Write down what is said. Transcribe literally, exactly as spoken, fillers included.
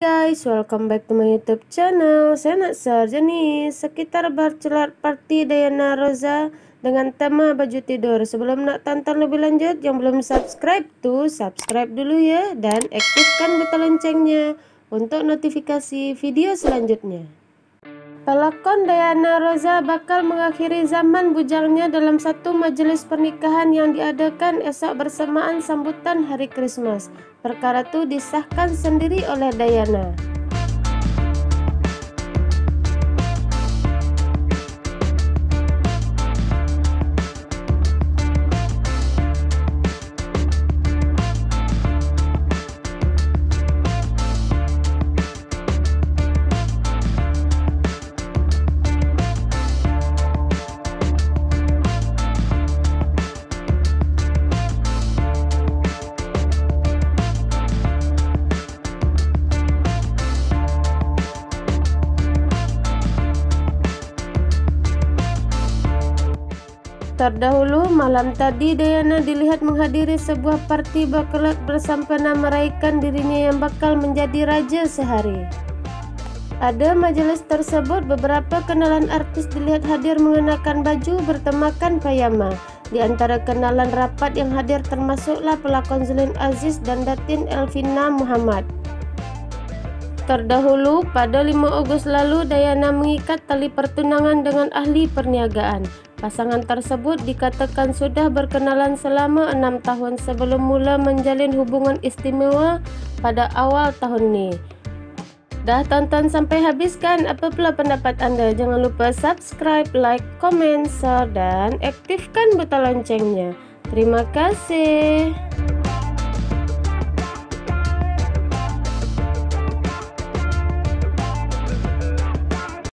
Guys, welcome back to my YouTube channel. Saya Naksar jenis sekitar bercelat party Dayana Roza dengan tema baju tidur. Sebelum nak tonton lebih lanjut, yang belum subscribe tuh subscribe dulu ya, dan aktifkan butang loncengnya untuk notifikasi video selanjutnya. Pelakon Dayana Roza bakal mengakhiri zaman bujangnya dalam satu majelis pernikahan yang diadakan esok bersamaan sambutan hari Krismas. Perkara itu disahkan sendiri oleh Dayana. Terdahulu, malam tadi Dayana dilihat menghadiri sebuah party bakelat bersampena meraihkan dirinya yang bakal menjadi raja sehari. Ada majelis tersebut, beberapa kenalan artis dilihat hadir mengenakan baju bertemakan payama. Di antara kenalan rapat yang hadir termasuklah pelakon Zulin Aziz dan datin Elvina Muhammad. Terdahulu, pada lima Agustus lalu, Dayana mengikat tali pertunangan dengan ahli perniagaan. Pasangan tersebut dikatakan sudah berkenalan selama enam tahun sebelum mula menjalin hubungan istimewa pada awal tahun ini. Dah tonton sampai habis kan? Apa pula pendapat anda? Jangan lupa subscribe, like, komen, share, dan aktifkan butang loncengnya. Terima kasih.